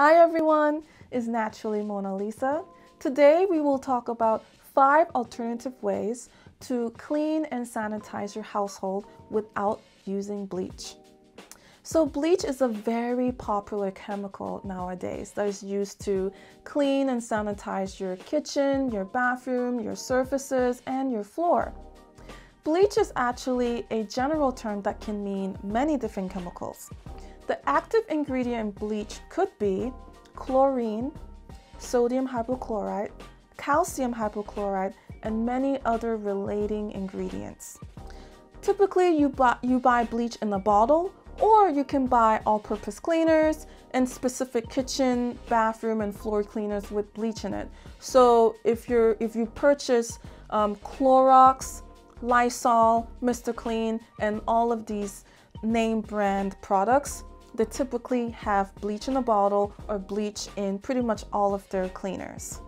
Hi everyone, it's Naturally Mona Lisa. Today we will talk about 5 alternative ways to clean and sanitize your household without using bleach. So bleach is a very popular chemical nowadays that is used to clean and sanitize your kitchen, your bathroom, your surfaces, and your floor. Bleach is actually a general term that can mean many different chemicals. The active ingredient in bleach could be chlorine, sodium hypochlorite, calcium hypochlorite, and many other relating ingredients. Typically, you buy bleach in a bottle, or you can buy all-purpose cleaners and specific kitchen, bathroom, and floor cleaners with bleach in it. So if you purchase Clorox, Lysol, Mr. Clean, and all of these name brand products, they typically have bleach in a bottle or bleach in pretty much all of their cleaners.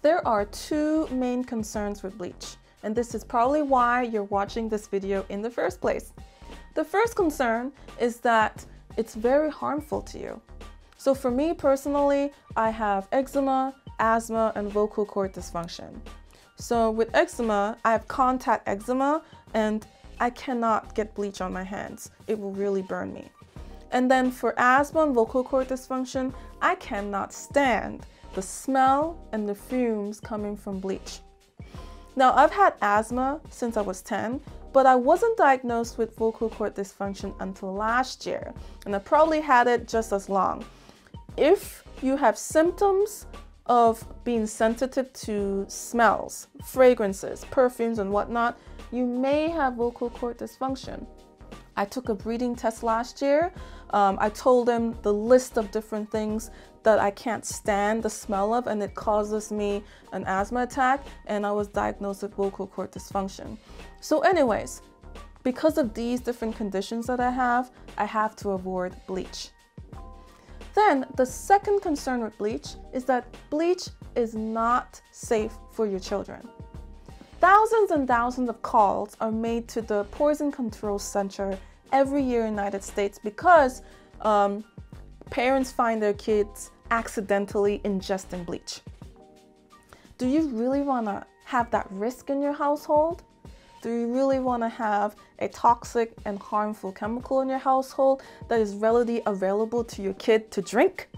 There are 2 main concerns with bleach, and this is probably why you're watching this video in the first place. The first concern is that it's very harmful to you. So for me personally, I have eczema, asthma, and vocal cord dysfunction. So with eczema, I have contact eczema, and I cannot get bleach on my hands. It will really burn me. And then for asthma and vocal cord dysfunction, I cannot stand the smell and the fumes coming from bleach. Now, I've had asthma since I was 10, but I wasn't diagnosed with vocal cord dysfunction until last year, and I probably had it just as long. If you have symptoms of being sensitive to smells, fragrances, perfumes, and whatnot, you may have vocal cord dysfunction. I took a breathing test last year. I told them the list of different things that I can't stand the smell of, and it causes me an asthma attack, and I was diagnosed with vocal cord dysfunction. So anyways, because of these different conditions that I have to avoid bleach. Then the second concern with bleach is that bleach is not safe for your children. Thousands and thousands of calls are made to the Poison Control Center every year in the United States because parents find their kids accidentally ingesting bleach. Do you really want to have that risk in your household? Do you really want to have a toxic and harmful chemical in your household that is readily available to your kid to drink?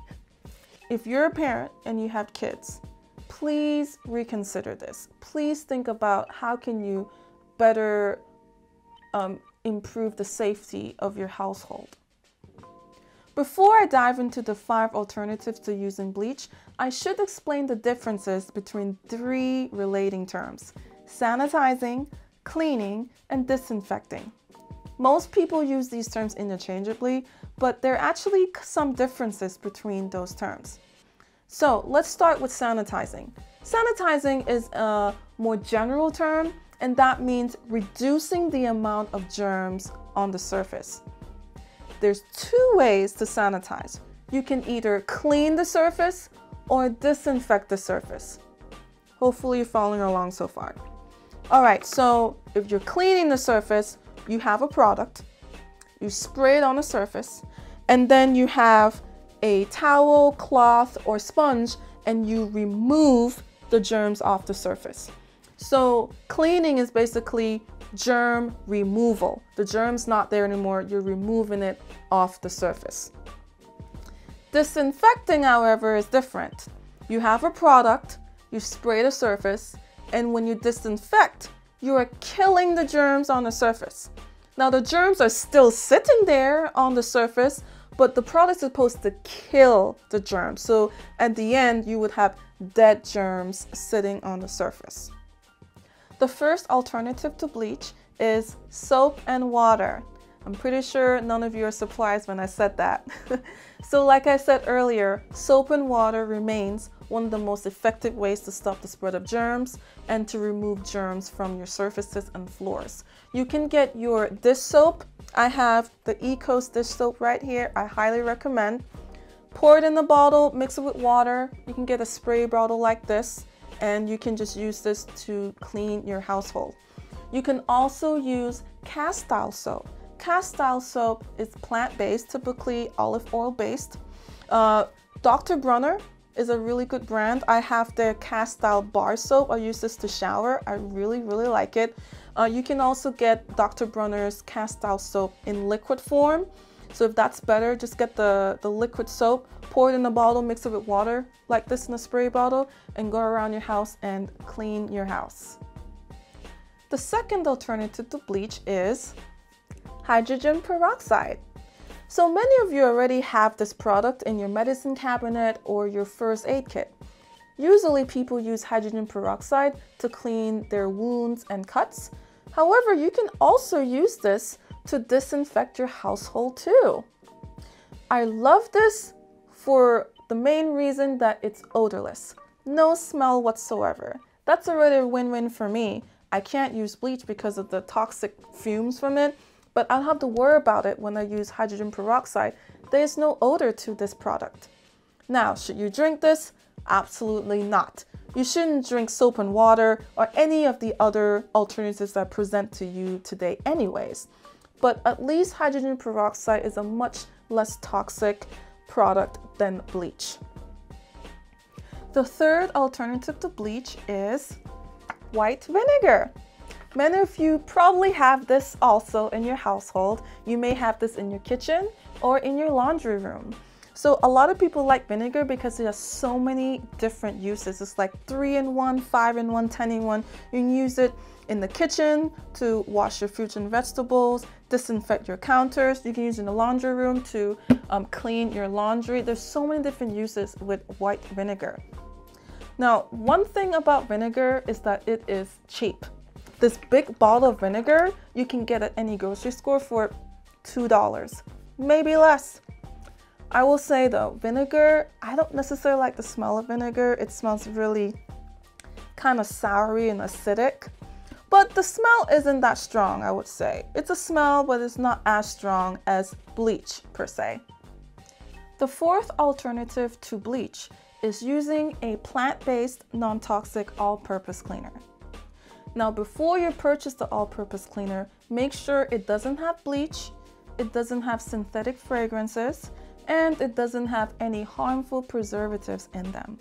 If you're a parent and you have kids, please reconsider this. Please think about how can you better improve the safety of your household. Before I dive into the 5 alternatives to using bleach, I should explain the differences between 3 relating terms: sanitizing, cleaning, and disinfecting. Most people use these terms interchangeably, but there are actually some differences between those terms. So let's start with sanitizing. Sanitizing is a more general term, and that means reducing the amount of germs on the surface. There's 2 ways to sanitize. You can either clean the surface or disinfect the surface. Hopefully you're following along so far. All right, so if you're cleaning the surface, you have a product, you spray it on the surface, and then you have a towel, cloth, or sponge, and you remove the germs off the surface. So cleaning is basically germ removal. The germ's not there anymore, you're removing it off the surface. Disinfecting, however, is different. You have a product, you spray the surface, and when you disinfect, you are killing the germs on the surface. Now the germs are still sitting there on the surface, but the product is supposed to kill the germs. So at the end, you would have dead germs sitting on the surface. The first alternative to bleach is soap and water. I'm pretty sure none of you are surprised when I said that. So like I said earlier, soap and water remains one of the most effective ways to stop the spread of germs and to remove germs from your surfaces and floors. You can get your dish soap. I have the Ecos dish soap right here. I highly recommend. Pour it in the bottle, mix it with water. You can get a spray bottle like this, and you can just use this to clean your household. You can also use Castile soap. Castile soap is plant-based, typically olive oil-based. Dr. Bronner is a really good brand. I have their Castile bar soap. I use this to shower. I really like it. You can also get Dr. Bronner's Castile soap in liquid form. So if that's better, just get the liquid soap, pour it in a bottle, mix it with water like this in a spray bottle, and go around your house and clean your house. The second alternative to bleach is hydrogen peroxide. So many of you already have this product in your medicine cabinet or your first aid kit. Usually people use hydrogen peroxide to clean their wounds and cuts. However, you can also use this to disinfect your household too. I love this for the main reason that it's odorless. No smell whatsoever. That's already a win-win for me. I can't use bleach because of the toxic fumes from it, but I don't have to worry about it when I use hydrogen peroxide. There's no odor to this product. Now, should you drink this? Absolutely not. You shouldn't drink soap and water or any of the other alternatives that I present to you today anyways. But at least hydrogen peroxide is a much less toxic product than bleach. The third alternative to bleach is white vinegar. Many of you probably have this also in your household. You may have this in your kitchen or in your laundry room. So a lot of people like vinegar because it has so many different uses. It's like 3-in-1, 5-in-1, 10-in-1. You can use it in the kitchen to wash your fruits and vegetables, disinfect your counters. You can use it in the laundry room to clean your laundry. There's so many different uses with white vinegar. Now, one thing about vinegar is that it is cheap. This big bottle of vinegar you can get at any grocery store for $2, maybe less. I will say though, vinegar, I don't necessarily like the smell of vinegar. It smells really kind of soury and acidic, but the smell isn't that strong, I would say. It's a smell, but it's not as strong as bleach per se. The fourth alternative to bleach is using a plant-based, non-toxic, all-purpose cleaner. Now, before you purchase the all-purpose cleaner, make sure it doesn't have bleach, it doesn't have synthetic fragrances, and it doesn't have any harmful preservatives in them.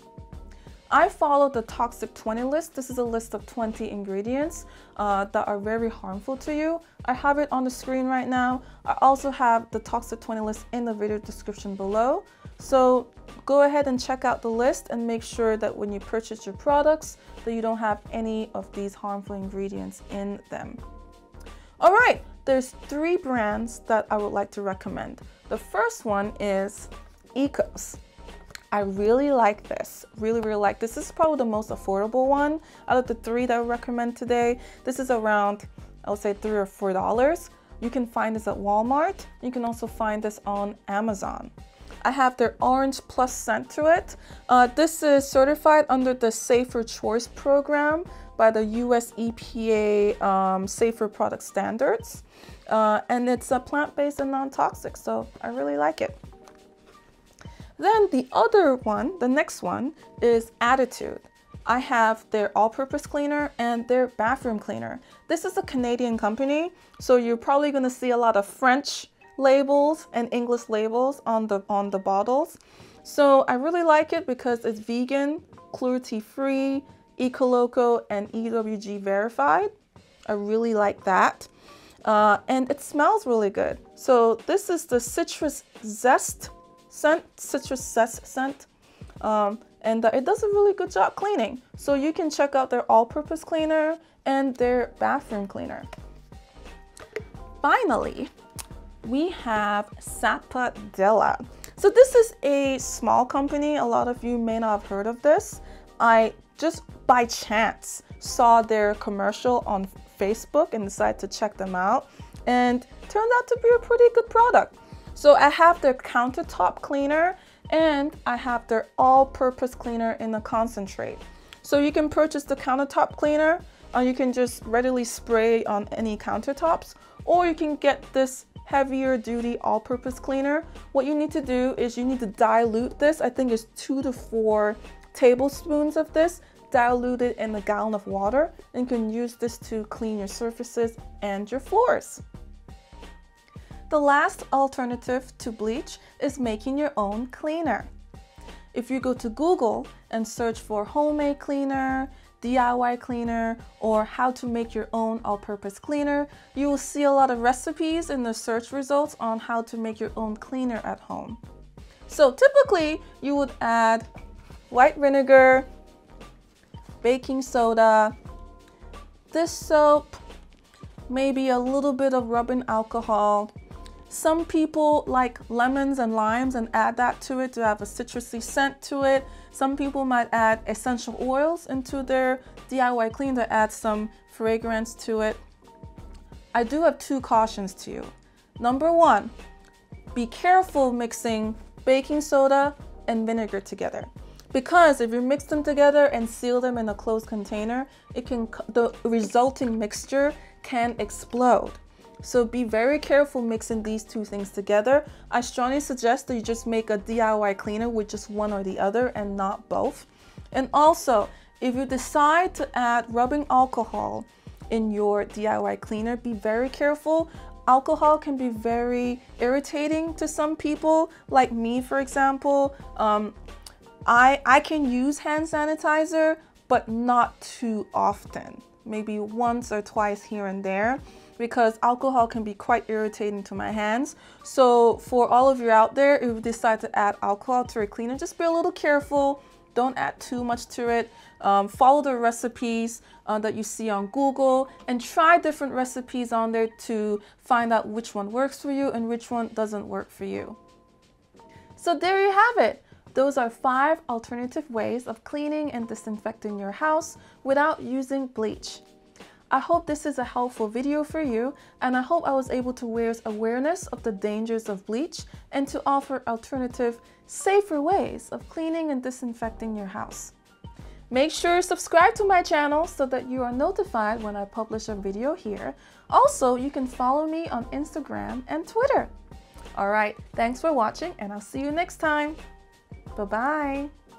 I followed the Toxic 20 list. This is a list of 20 ingredients that are very harmful to you. I have it on the screen right now. I also have the Toxic 20 list in the video description below. So go ahead and check out the list and make sure that when you purchase your products that you don't have any of these harmful ingredients in them. All right, there's 3 brands that I would like to recommend. The first one is Ecos. I really like this, really like this. This is probably the most affordable one out of the 3 that I recommend today. this is around, I would say $3 or $4. You can find this at Walmart. You can also find this on Amazon. I have their Orange Plus scent to it. This is certified under the Safer Choice Program by the US EPA Safer Product Standards. And it's plant-based and non-toxic, so I really like it. Then the other one, the next one, is Attitude. I have their all-purpose cleaner and their bathroom cleaner. This is a Canadian company, so you're probably gonna see a lot of French labels and English labels on the bottles. So I really like it because it's vegan, cruelty-free, Ecoloco, and EWG verified. I really like that. And it smells really good. So this is the citrus zest scent, and it does a really good job cleaning. So you can check out their all-purpose cleaner and their bathroom cleaner. Finally, we have Sapadilla. So this is a small company. A lot of you may not have heard of this. I just by chance saw their commercial on Facebook and decided to check them out, and turned out to be a pretty good product. So I have their countertop cleaner and I have their all-purpose cleaner in the concentrate. So you can purchase the countertop cleaner, and you can just readily spray on any countertops, or you can get this heavier duty all-purpose cleaner. What you need to do is you need to dilute this. I think it's 2 to 4 tablespoons of this, dilute it in a gallon of water, and you can use this to clean your surfaces and your floors. The last alternative to bleach is making your own cleaner. If you go to Google and search for homemade cleaner, DIY cleaner, or how to make your own all-purpose cleaner, you will see a lot of recipes in the search results on how to make your own cleaner at home. So typically, you would add white vinegar, baking soda, this soap, maybe a little bit of rubbing alcohol. Some people like lemons and limes and add that to it to have a citrusy scent to it. Some people might add essential oils into their DIY clean to add some fragrance to it. I do have two cautions to you. Number one, be careful mixing baking soda and vinegar together, because if you mix them together and seal them in a closed container, the resulting mixture can explode. So be very careful mixing these two things together. I strongly suggest that you just make a DIY cleaner with just one or the other and not both. And also, if you decide to add rubbing alcohol in your DIY cleaner, be very careful. Alcohol can be very irritating to some people, like me, for example. I can use hand sanitizer, but not too often. Maybe once or twice here and there, because alcohol can be quite irritating to my hands. So for all of you out there, if you decide to add alcohol to your cleaner, just be a little careful. Don't add too much to it. Follow the recipes that you see on Google and try different recipes on there to find out which one works for you and which one doesn't work for you. So there you have it. Those are 5 alternative ways of cleaning and disinfecting your house without using bleach. I hope this is a helpful video for you, and I hope I was able to raise awareness of the dangers of bleach and to offer alternative, safer ways of cleaning and disinfecting your house. Make sure you subscribe to my channel so that you are notified when I publish a video here. Also, you can follow me on Instagram and Twitter. All right, thanks for watching, and I'll see you next time. Bye-bye.